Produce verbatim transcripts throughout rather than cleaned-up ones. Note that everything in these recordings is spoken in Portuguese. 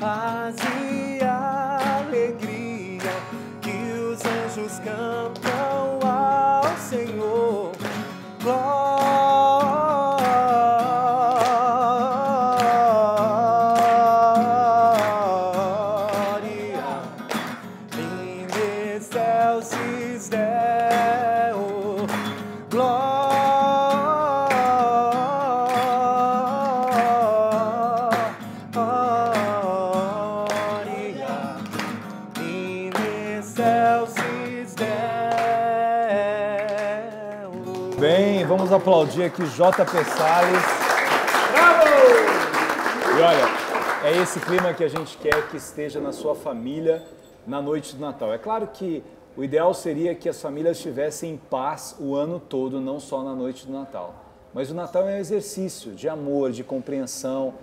paz e alegria que os anjos cantam ao Senhor. Glória in excelsis Deo. Glória. Vamos aplaudir aqui J P Sales. Bravo! E olha, é esse clima que a gente quer que esteja na sua família na noite do Natal. É claro que o ideal seria que as famílias estivessem em paz o ano todo, não só na noite do Natal. Mas o Natal é um exercício de amor, de compreensão.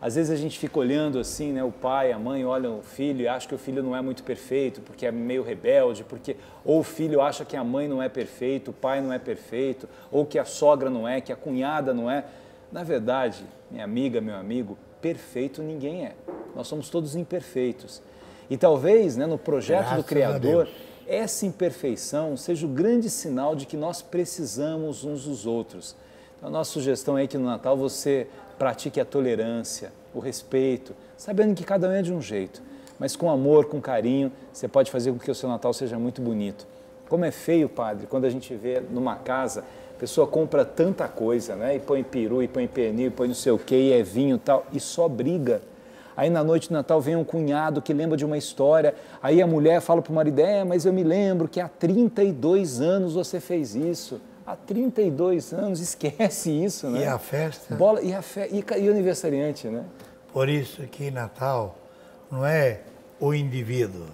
Às vezes a gente fica olhando assim, né? O pai, a mãe olham o filho e acham que o filho não é muito perfeito, porque é meio rebelde, porque ou o filho acha que a mãe não é perfeita, o pai não é perfeito, ou que a sogra não é, que a cunhada não é. Na verdade, minha amiga, meu amigo, perfeito ninguém é. Nós somos todos imperfeitos. E talvez, né, no projeto Graças do Criador, essa imperfeição seja o grande sinal de que nós precisamos uns dos outros. Então, a nossa sugestão é que no Natal você pratique a tolerância, o respeito, sabendo que cada um é de um jeito, mas com amor, com carinho, você pode fazer com que o seu Natal seja muito bonito. Como é feio, padre, quando a gente vê numa casa, a pessoa compra tanta coisa, né? E põe peru, e põe pernil, e põe não sei o quê, e é vinho e tal, e só briga. Aí na noite do Natal vem um cunhado que lembra de uma história, aí a mulher fala para o marido, é, mas eu me lembro que há trinta e dois anos você fez isso. Há trinta e dois anos, esquece isso, né? E a festa. Bola, e, a fe... e o aniversariante, né? Por isso que Natal não é o indivíduo,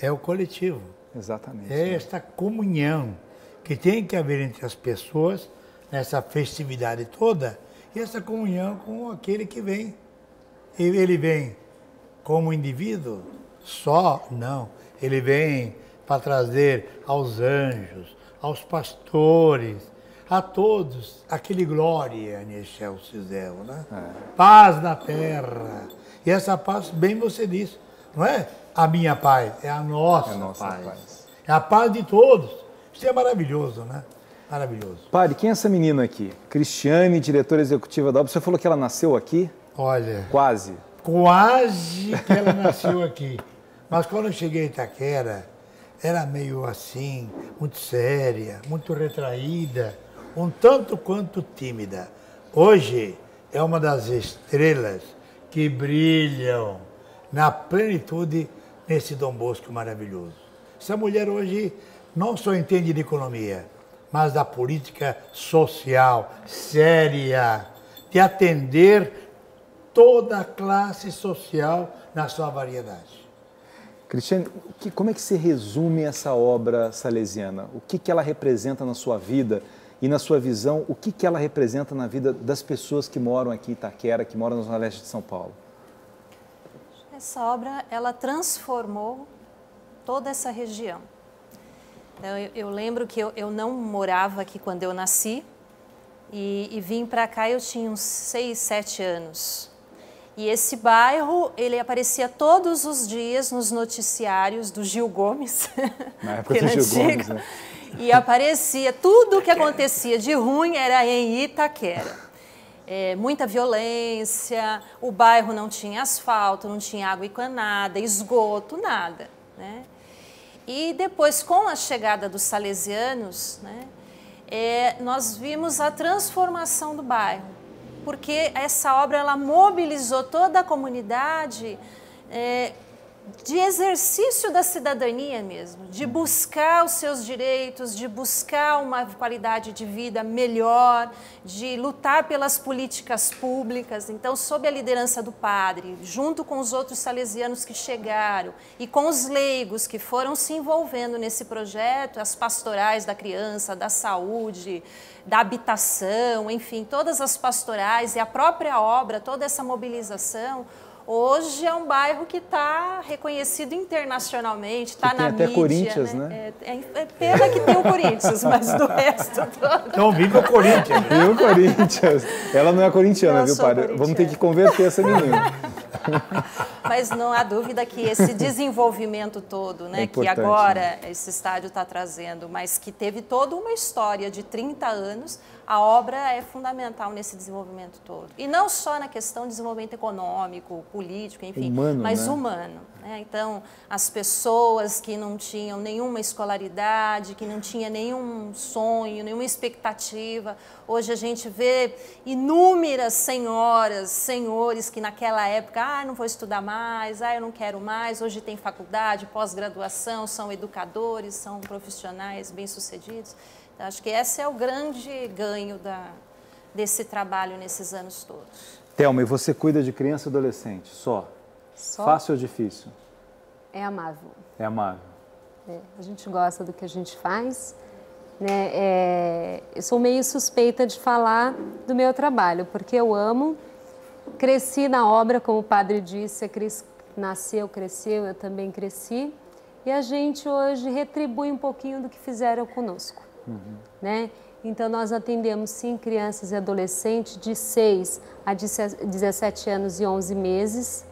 é o coletivo. Exatamente. É, né? Esta comunhão que tem que haver entre as pessoas, nessa festividade toda, e essa comunhão com aquele que vem. Ele vem como indivíduo? Só? Não. Ele vem para trazer aos anjos, aos pastores, a todos, aquele glória em excelsis Deo, né? É. Paz na terra. E essa paz, bem você disse, não é a minha paz, é a nossa, é a nossa paz. paz. É a paz de todos. Isso é maravilhoso, né? Maravilhoso. Padre, quem é essa menina aqui? Cristiane, diretora executiva da Obra. Você falou que ela nasceu aqui? Olha. Quase. Quase que ela nasceu aqui. Mas quando eu cheguei em Itaquera, era meio assim, muito séria, muito retraída, um tanto quanto tímida. Hoje é uma das estrelas que brilham na plenitude nesse Dom Bosco maravilhoso. Essa mulher hoje não só entende de economia, mas da política social, séria, de atender toda a classe social na sua variedade. Cristiane, como é que se resume essa obra salesiana? O que, que ela representa na sua vida e na sua visão? O que, que ela representa na vida das pessoas que moram aqui em Itaquera, que moram no Zona Leste de São Paulo? Essa obra, ela transformou toda essa região. Eu, eu lembro que eu, eu não morava aqui quando eu nasci e, e vim para cá, eu tinha uns seis, sete anos. E esse bairro, ele aparecia todos os dias nos noticiários do Gil Gomes. Na época do Gil Gomes, né? E aparecia, tudo o que acontecia de ruim era em Itaquera. É, muita violência, o bairro não tinha asfalto, não tinha água encanada, esgoto, nada, né? E depois, com a chegada dos salesianos, né, é, nós vimos a transformação do bairro. Porque essa obra, ela mobilizou toda a comunidade é, de exercício da cidadania mesmo, de buscar os seus direitos, de buscar uma qualidade de vida melhor, de lutar pelas políticas públicas. Então, sob a liderança do padre, junto com os outros salesianos que chegaram e com os leigos que foram se envolvendo nesse projeto, as pastorais da criança, da saúde, da habitação, enfim, todas as pastorais e a própria obra, toda essa mobilização, hoje é um bairro que está reconhecido internacionalmente, está na mídia. Até Corinthians, né? né? É, é, é pena que tem o Corinthians, mas do resto todo. Então vive o Corinthians. Vive o Corinthians. Ela não é corintiana, viu, padre? Vamos ter que converter essa menina. Mas não há dúvida que esse desenvolvimento todo, né, é que agora, né, esse estádio está trazendo, mas que teve toda uma história de trinta anos, a obra é fundamental nesse desenvolvimento todo. E não só na questão de desenvolvimento econômico, político, enfim, humano, mas né? humano. Né? Então, as pessoas que não tinham nenhuma escolaridade, que não tinham nenhum sonho, nenhuma expectativa. Hoje a gente vê inúmeras senhoras, senhores que naquela época, ah, não vou estudar mais, ah, eu não quero mais. Hoje tem faculdade, pós-graduação, são educadores, são profissionais bem-sucedidos. Então, acho que esse é o grande ganho da, desse trabalho nesses anos todos. Thelma, e você cuida de criança e adolescente só? Só? Fácil ou difícil? É amável. É amável. É, a gente gosta do que a gente faz. Né? É, eu sou meio suspeita de falar do meu trabalho, porque eu amo. Cresci na obra, como o padre disse, a Cris nasceu, cresceu, eu também cresci. E a gente hoje retribui um pouquinho do que fizeram conosco. Uhum. Né? Então, nós atendemos, sim, crianças e adolescentes de seis a dezessete anos e onze meses.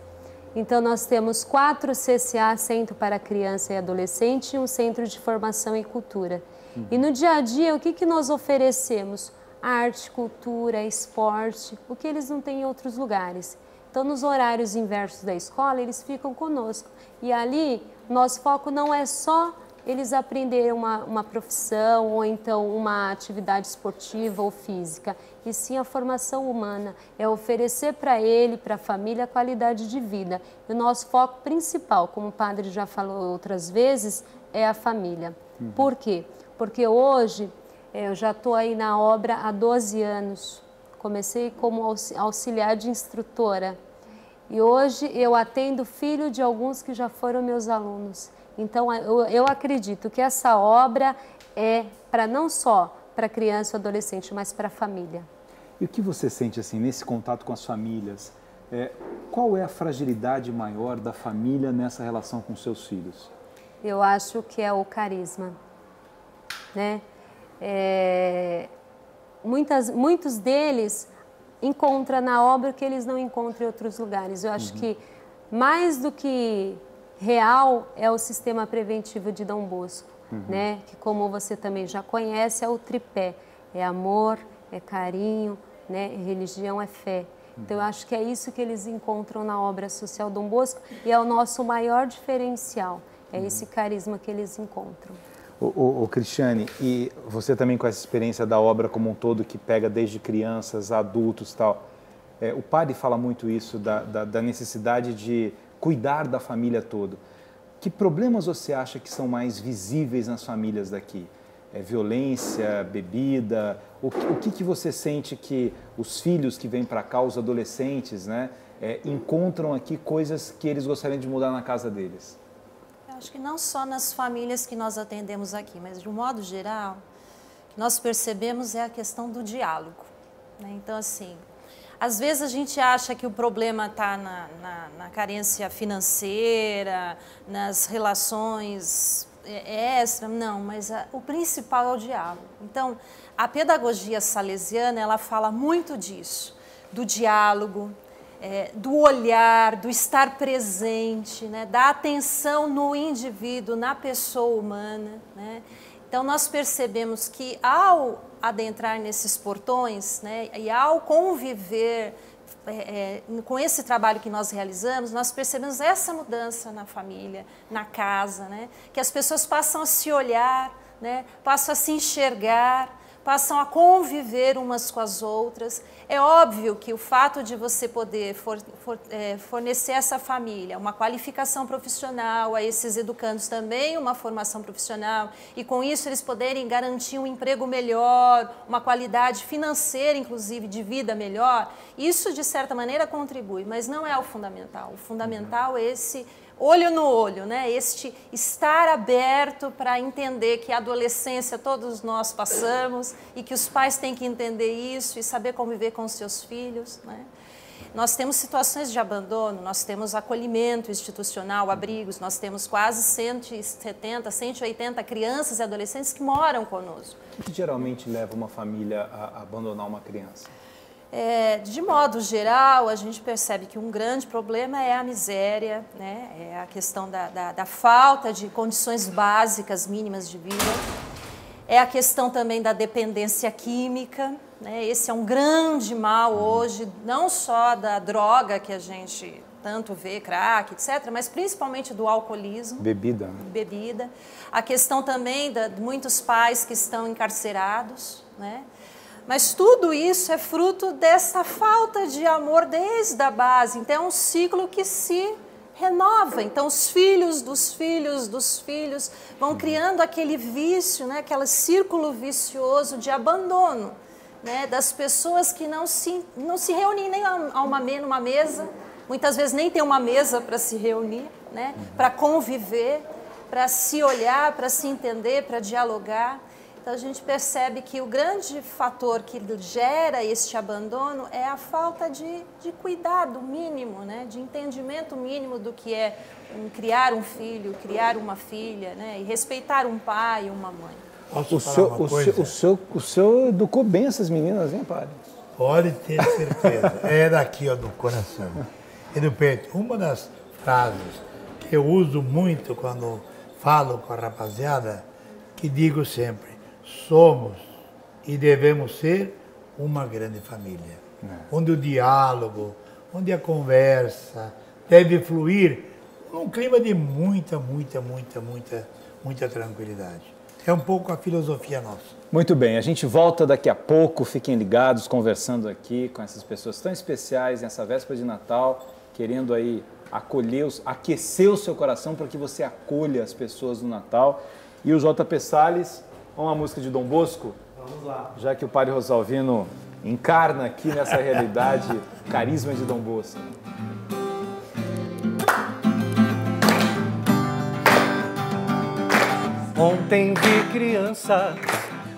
Então, nós temos quatro C C A, Centro para Criança e Adolescente, e um Centro de Formação e Cultura. Uhum. E no dia a dia, o que, que nós oferecemos? Arte, cultura, esporte, o que eles não têm em outros lugares. Então, nos horários inversos da escola, eles ficam conosco. E ali, nosso foco não é só eles aprenderem uma, uma profissão ou então uma atividade esportiva ou física, e sim a formação humana, é oferecer para ele, para a família, a qualidade de vida. E o nosso foco principal, como o padre já falou outras vezes, é a família. Uhum. Por quê? Porque hoje, eu já estou aí na obra há doze anos, comecei como auxiliar de instrutora, e hoje eu atendo filho de alguns que já foram meus alunos. Então, eu acredito que essa obra é para não só para criança ou adolescente, mas para a família. E o que você sente, assim, nesse contato com as famílias? É, qual é a fragilidade maior da família nessa relação com seus filhos? Eu acho que é o carisma, né? É, muitas, muitos deles encontram na obra o que eles não encontram em outros lugares. Eu acho, uhum, que mais do que real é o sistema preventivo de Dom Bosco, uhum, né? Que, como você também já conhece, é o tripé. É amor, é carinho, né? Religião é fé. Uhum. Então, eu acho que é isso que eles encontram na obra social Dom Bosco e é o nosso maior diferencial. É, uhum, esse carisma que eles encontram. Ô, ô, ô, Cristiane, e você também com essa experiência da obra como um todo, que pega desde crianças, adultos e tal, é, o padre fala muito isso, da, da, da necessidade de cuidar da família toda. Que problemas você acha que são mais visíveis nas famílias daqui? É violência, bebida? O que, o que, que você sente que os filhos que vêm para cá, os adolescentes, né, é, encontram aqui coisas que eles gostariam de mudar na casa deles? Acho que não só nas famílias que nós atendemos aqui, mas de um modo geral, o que nós percebemos é a questão do diálogo. Né? Então, assim, às vezes a gente acha que o problema está na, na, na carência financeira, nas relações extra, não, mas a, o principal é o diálogo. Então, a pedagogia salesiana, ela fala muito disso, do diálogo, É, do olhar, do estar presente, né? Da atenção no indivíduo, na pessoa humana. Né? Então, nós percebemos que ao adentrar nesses portões, né, e ao conviver é, é, com esse trabalho que nós realizamos, nós percebemos essa mudança na família, na casa, né? Que as pessoas passam a se olhar, né? Passam a se enxergar, passam a conviver umas com as outras. É óbvio que o fato de você poder fornecer a essa família uma qualificação profissional, a esses educandos também uma formação profissional, e com isso eles poderem garantir um emprego melhor, uma qualidade financeira, inclusive, de vida melhor, isso de certa maneira contribui, mas não é o fundamental. O fundamental é esse olho no olho, né? Este estar aberto para entender que a adolescência todos nós passamos e que os pais têm que entender isso e saber conviver com os seus filhos, né? Nós temos situações de abandono, nós temos acolhimento institucional, abrigos, nós temos quase cento e setenta, cento e oitenta crianças e adolescentes que moram conosco. O que geralmente leva uma família a abandonar uma criança? É, de modo geral, a gente percebe que um grande problema é a miséria, né? É a questão da, da, da falta de condições básicas, mínimas de vida. É a questão também da dependência química, né? Esse é um grande mal hoje, não só da droga que a gente tanto vê, crack, etcétera, mas principalmente do alcoolismo. Bebida. Bebida. A questão também da, de muitos pais que estão encarcerados, né? Mas tudo isso é fruto dessa falta de amor desde a base. Então, é um ciclo que se renova. Então, os filhos dos filhos dos filhos vão criando aquele vício, né? Aquele círculo vicioso de abandono, né? Das pessoas que não se, não se reúnem nem a uma, numa mesa. Muitas vezes nem tem uma mesa para se reunir, né? Para conviver, para se olhar, para se entender, para dialogar. Então, a gente percebe que o grande fator que gera este abandono é a falta de, de cuidado mínimo, né? De entendimento mínimo do que é um, criar um filho, criar uma filha, né? E respeitar um pai e uma mãe. Posso falar uma coisa? O senhor, o senhor educou bem essas meninas, hein, padre? Pode ter certeza. É daqui, ó, do coração. E do peito. Uma das frases que eu uso muito quando falo com a rapaziada, que digo sempre, somos e devemos ser uma grande família, é. Onde o diálogo, onde a conversa deve fluir num clima de muita, muita, muita, muita, muita tranquilidade. É um pouco a filosofia nossa. Muito bem, a gente volta daqui a pouco, fiquem ligados, conversando aqui com essas pessoas tão especiais nessa véspera de Natal, querendo aí acolher, aquecer o seu coração para que você acolha as pessoas no Natal. E o J P Sales... Vamos à música de Dom Bosco? Vamos lá. Já que o Padre Rosalvino encarna aqui nessa realidade o carisma de Dom Bosco. Ontem vi crianças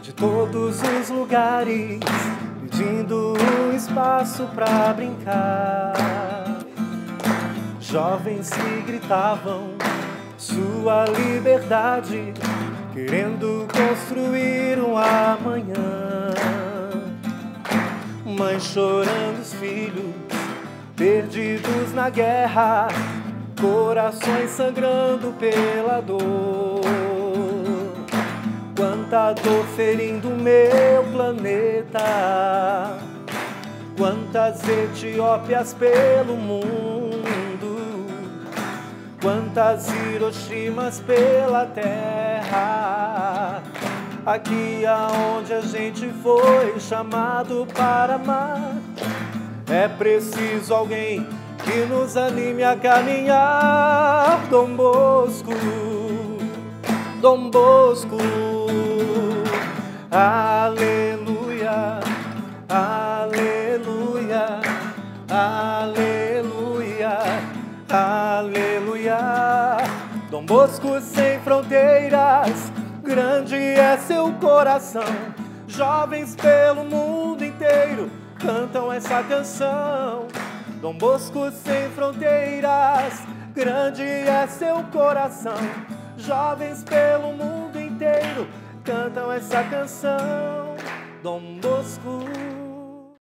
de todos os lugares pedindo um espaço pra brincar. Jovens que gritavam sua liberdade, querendo construir um amanhã. Mães chorando os filhos perdidos na guerra, corações sangrando pela dor. Quanta dor ferindo o meu planeta, quantas Etiópias pelo mundo, quantas Hiroshimas pela terra. Aqui aonde a gente foi chamado para amar, é preciso alguém que nos anime a caminhar. Dom Bosco, Dom Bosco, aleluia, aleluia, aleluia, aleluia. Dom Bosco sem fronteiras, grande é seu coração. Jovens pelo mundo inteiro cantam essa canção. Dom Bosco sem fronteiras, grande é seu coração. Jovens pelo mundo inteiro cantam essa canção. Dom Bosco.